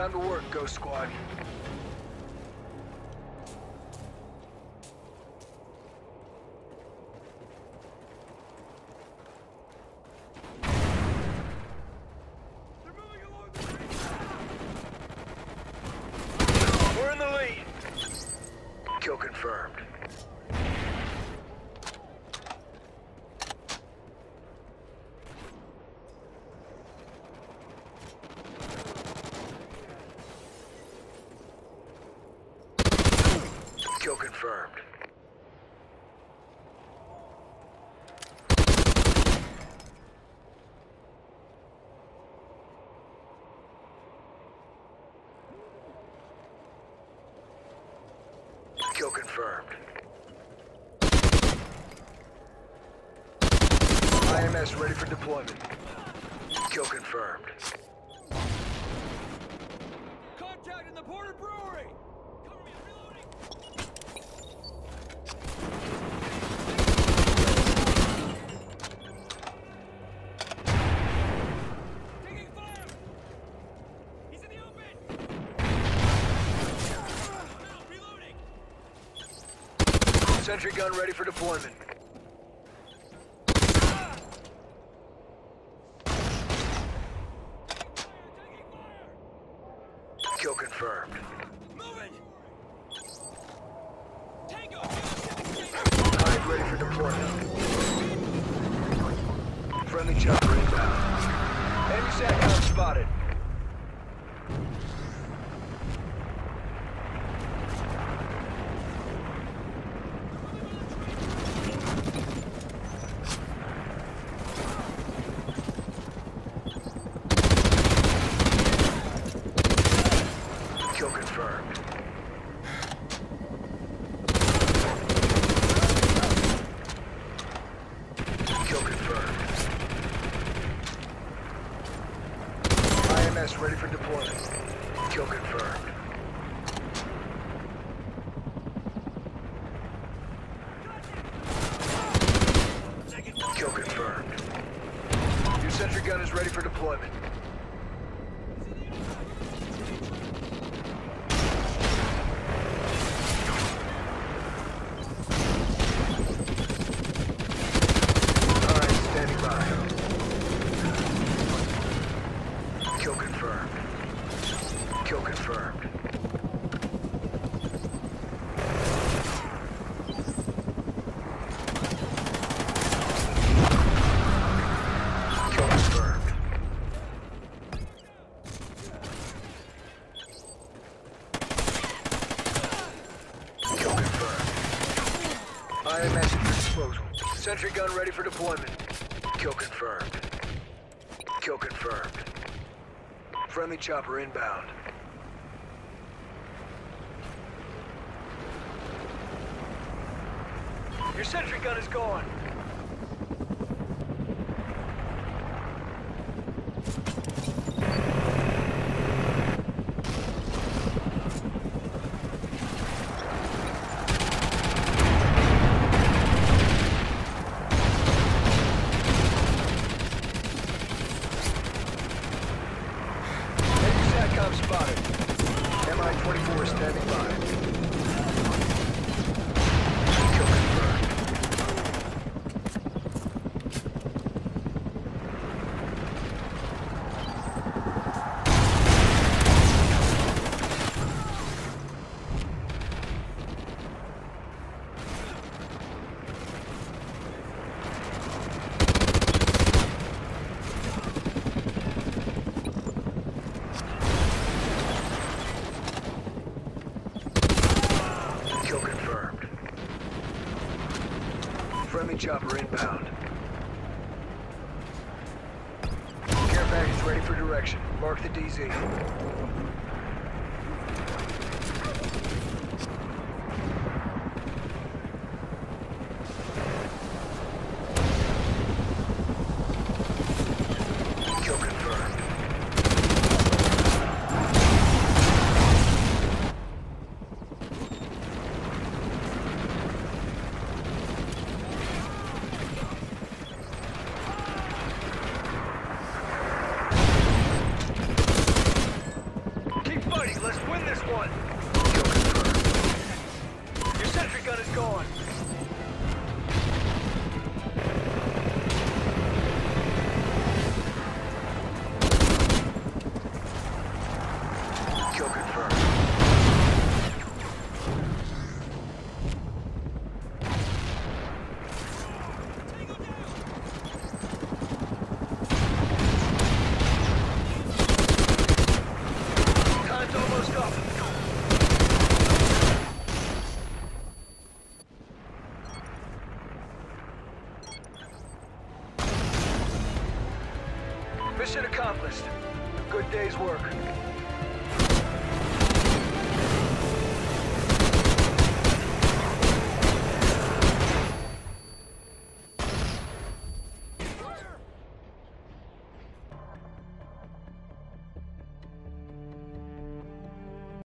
Time to work, Ghost Squad. They're moving along the street. We're in the lead. Kill confirmed. Kill confirmed. Kill confirmed. IMS ready for deployment. Kill confirmed. Contact in the Porter Brewery! Sentry gun ready for deployment. Kill confirmed. Moving. Tango. Hide ready for deployment. Friendly chopper inbound. Enemy SATCOM spotted. Ready for deployment. Kill confirmed. Kill confirmed. Your sentry gun is ready for deployment. Kill confirmed. Kill confirmed. Kill confirmed. IMS at your disposal. Sentry gun ready for deployment. Kill confirmed. Kill confirmed. Friendly chopper inbound. Your sentry gun is gone. SATCOM spotted. MI-24 standing by. Kill confirmed. Friendly chopper inbound. Care package ready for direction. Mark the DZ. Kill confirmed. Keep fighting, let's win this one. Kill confirmed. Your sentry gun is gone. Kill confirmed. Time's almost up. Mission accomplished. Good day's work.